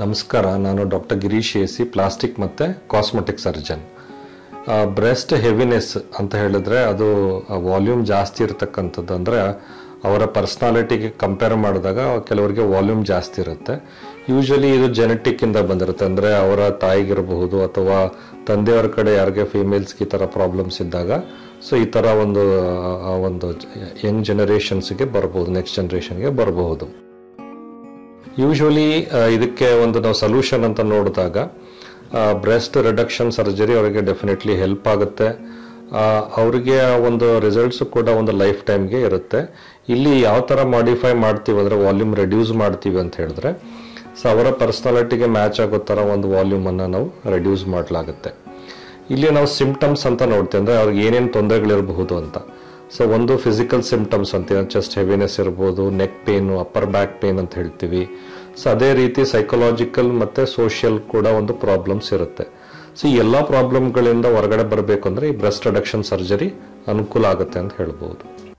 ನಮಸ್ಕಾರ ನಾನು doctor Girish AC plastic ಮತ್ತು ಕಾಸ್ಮೆಟಿಕ್ ಸರ್ಜನ್ ಬ್ರೆಸ್ಟ್ ಹೆವಿನೆಸ್ ಅಂತ ಹೇಳಿದ್ರೆ ಅದು ವಾಲ್ಯೂಮ್ ಜಾಸ್ತಿ ಇರತಕ್ಕಂಥದ್ದು ಅಂದರೆ ಅವರ ಪರ್ಸನಾಲಿಟಿಗೆ ಕಂಪೇರ್ ಮಾಡಿದಾಗ ಕೆಲವರಿಗೆ ವಾಲ್ಯೂಮ್ ಜಾಸ್ತಿ ಇರುತ್ತೆ ಯೂಶಲಿ ಇದು ಜೆನೆಟಿಕ್ಕಿಂದ ಬಂದಿರುತ್ತೆ ಅಂದರೆ ಅವರ ತಾಯಿಗಿರಬಹುದು ಅಥವಾ ತಂದೆಯವರ ಕಡೆ ಯಾರಿಗೆ ಫೀಮೇಲ್ಸ್ಗೆ ಈ ಥರ ಪ್ರಾಬ್ಲಮ್ಸ್ ಇದ್ದಾಗ ಸೊ ಈ ಥರ ಒಂದು ಯಂಗ್ ಜನರೇಷನ್ಸ್ಗೆ ಬರ್ಬೋದು ನೆಕ್ಸ್ಟ್ ಜನ್ರೇಷನ್ಗೆ ಬರಬಹುದು ಯೂಶಲಿ ಇದಕ್ಕೆ ಒಂದು ನಾವು ಸೊಲ್ಯೂಷನ್ ಅಂತ ನೋಡಿದಾಗ ಬ್ರೆಸ್ಟ್ ರಿಡಕ್ಷನ್ ಸರ್ಜರಿ ಅವರಿಗೆ ಡೆಫಿನೆಟ್ಲಿ ಹೆಲ್ಪ್ ಆಗುತ್ತೆ ಅವರಿಗೆ ಒಂದು ರಿಸಲ್ಟ್ಸ್ ಕೂಡ ಒಂದು ಲೈಫ್ ಟೈಮ್ಗೆ ಇರುತ್ತೆ ಇಲ್ಲಿ ಯಾವ ಥರ ಮಾಡಿಫೈ ಮಾಡ್ತೀವಿ ಅಂದರೆ ವಾಲ್ಯೂಮ್ ರೆಡ್ಯೂಸ್ ಮಾಡ್ತೀವಿ ಅಂತ ಹೇಳಿದ್ರೆ ಸೊ ಅವರ ಪರ್ಸ್ನಾಲಿಟಿಗೆ ಮ್ಯಾಚ್ ಆಗೋ ಥರ ಒಂದು ವಾಲ್ಯೂಮನ್ನು ನಾವು ರೆಡ್ಯೂಸ್ ಮಾಡಲಾಗುತ್ತೆ ಇಲ್ಲಿ ನಾವು ಸಿಂಪ್ಟಮ್ಸ್ ಅಂತ ನೋಡ್ತೀವಿ ಅಂದರೆ ಅವ್ರಿಗೆ ಏನೇನು ತೊಂದರೆಗಳಿರಬಹುದು ಅಂತ ಸೊ ಒಂದು ಫಿಸಿಕಲ್ ಸಿಂಪ್ಟಮ್ಸ್ ಅಂತ ಚೆಸ್ಟ್ ಹೆವಿನೆಸ್ ಇರ್ಬೋದು neck pain upper back pain ಅಂತ ಹೇಳ್ತೀವಿ ಸೊ ಅದೇ ರೀತಿ ಸೈಕಲಾಜಿಕಲ್ ಮತ್ತು ಸೋಷಿಯಲ್ ಕೂಡ ಒಂದು ಪ್ರಾಬ್ಲಮ್ಸ್ ಇರುತ್ತೆ ಸೊ ಈ ಎಲ್ಲ ಪ್ರಾಬ್ಲಮ್ಗಳಿಂದ ಹೊರಗಡೆ ಬರಬೇಕು ಅಂದರೆ ಈ ಬ್ರೆಸ್ಟ್ ರಿಡಕ್ಷನ್ ಸರ್ಜರಿ ಅನುಕೂಲ ಆಗುತ್ತೆ ಅಂತ ಹೇಳ್ಬೋದು.